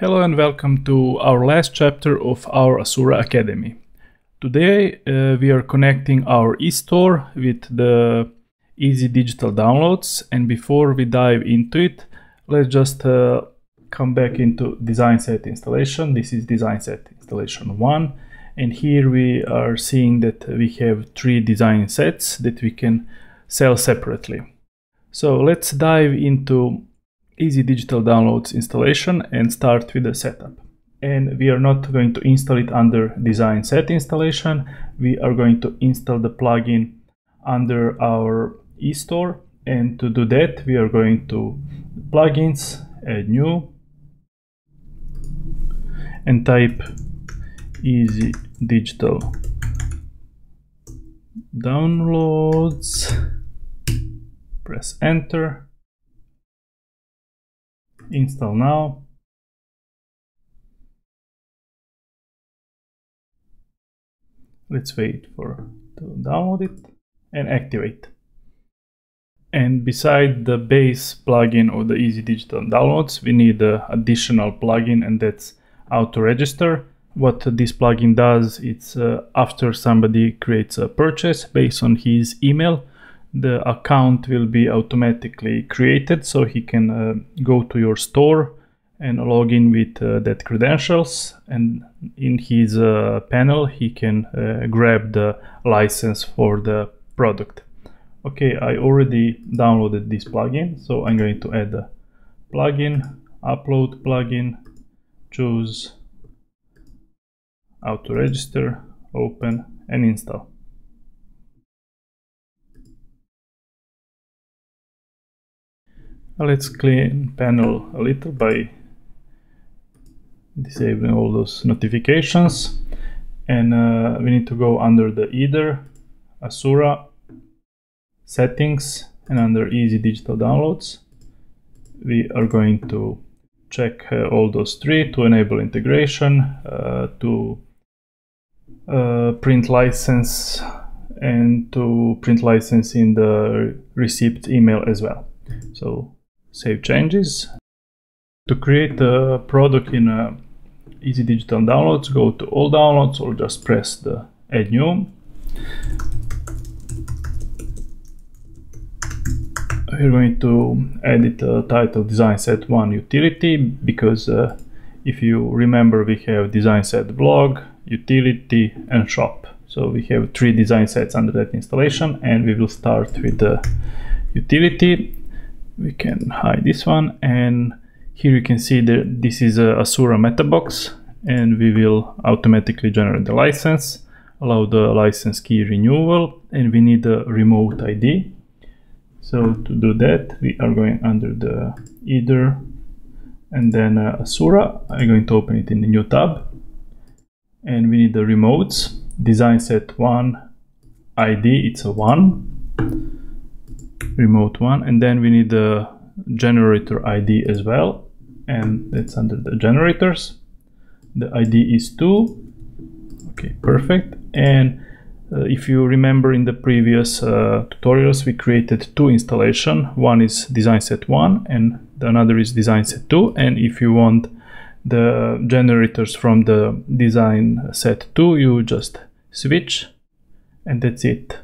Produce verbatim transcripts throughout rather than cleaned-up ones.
Hello and welcome to our last chapter of our Asura Academy. Today uh, we are connecting our eStore with the Easy Digital Downloads, and before we dive into it, let's just uh, come back into Design Set Installation. This is Design Set Installation one, and here we are seeing that we have three design sets that we can sell separately. So let's dive into Easy Digital Downloads installation and start with the setup. And we are not going to install it under Design Set Installation. We are going to install the plugin under our eStore, and to do that we are going to Plugins, Add New, and type Easy Digital Downloads, press Enter, install now. Let's wait for to download it and activate. And beside the base plugin or the Easy Digital Downloads, we need an additional plugin, and that's auto-register. What this plugin does, it's uh, after somebody creates a purchase based on his email, the account will be automatically created, so he can uh, go to your store and log in with uh, that credentials, and in his uh, panel he can uh, grab the license for the product. Okay, I already downloaded this plugin, so I'm going to add a plugin, upload plugin, choose auto register, open and install. Let's clean panel a little by disabling all those notifications, and uh, we need to go under the Either, Asura, Settings, and under Easy Digital Downloads we are going to check uh, all those three to enable integration, uh, to uh, print license, and to print license in the received email as well. So save changes. To create a product in a Easy Digital Downloads, go to all downloads or just press the Add New. We're going to edit a title Design Set one Utility, because uh, if you remember, we have Design Set Blog, Utility and Shop. So we have three design sets under that installation, and we will start with the Utility. We can hide this one, and here you can see that this is a Asura meta box, and we will automatically generate the license, allow the license key renewal, and we need a remote I D. So to do that, we are going under the Either and then uh, Asura. I'm going to open it in the new tab, and we need the remotes. Design Set one I D, it's a one. Remote one, and then we need the generator I D as well, and that's under the generators. The I D is two. Okay, perfect. And uh, if you remember, in the previous uh, tutorials we created two installation. One is Design Set one and another is Design Set two, and if you want the generators from the Design Set two, you just switch, and that's it.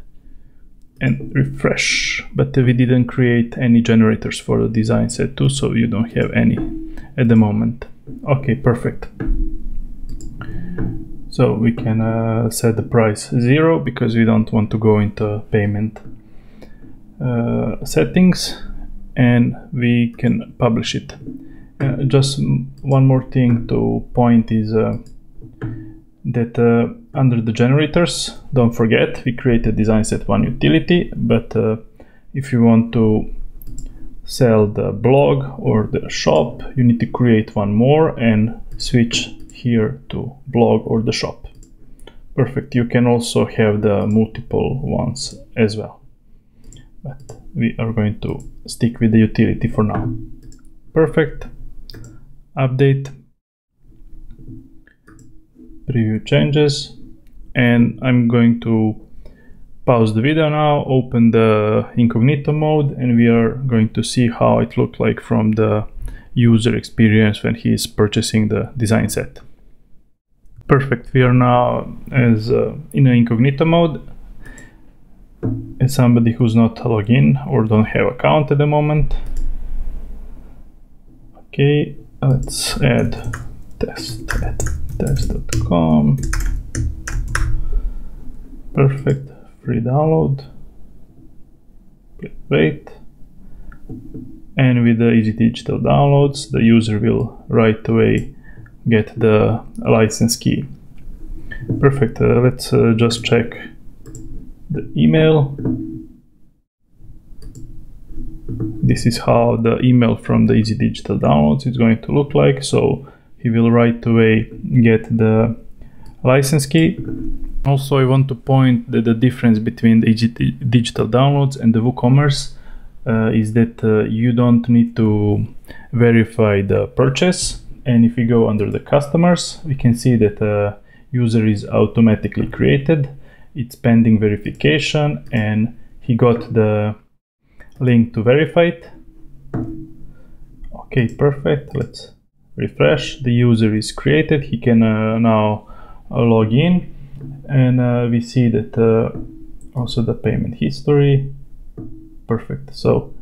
And refresh, but we didn't create any generators for the Design Set two, so you don't have any at the moment. Okay, perfect. So we can uh, set the price zero, because we don't want to go into payment uh, settings, and we can publish it. Uh, just one more thing to point is uh, that uh, under the generators, don't forget, we created Design Set one Utility, but uh, if you want to sell the blog or the shop, you need to create one more and switch here to blog or the shop. Perfect. You can also have the multiple ones as well, but we are going to stick with the utility for now. Perfect. Update. Preview changes, and I'm going to pause the video now, open the incognito mode, and we are going to see how it looked like from the user experience when he is purchasing the design set. Perfect, we are now as uh, in an incognito mode. As somebody who's not logged in or don't have account at the moment. Okay, let's add test at test dot com. Perfect, free download. Wait. And with the Easy Digital Downloads, the user will right away get the license key. Perfect, uh, let's uh, just check the email. This is how the email from the Easy Digital Downloads is going to look like. So he will right away get the license key. Also, I want to point that the difference between the Easy Digital Downloads and the WooCommerce uh, is that uh, you don't need to verify the purchase. And if we go under the customers, we can see that a user is automatically created. It's pending verification and he got the link to verify it. Okay, perfect. Let's refresh. The user is created. He can uh, now uh, log in and uh, we see that uh, also the payment history. Perfect. So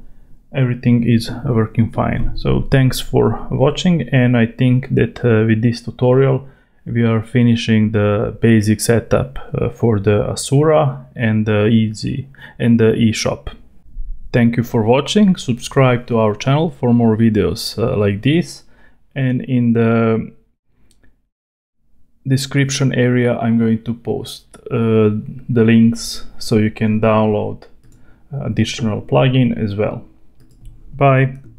everything is working fine. So thanks for watching. And I think that uh, with this tutorial, we are finishing the basic setup uh, for the Asura and the Easy and the eShop. Thank you for watching. Subscribe to our channel for more videos uh, like this. And in the description area, I'm going to post uh, the links so you can download additional plugin as well. Bye.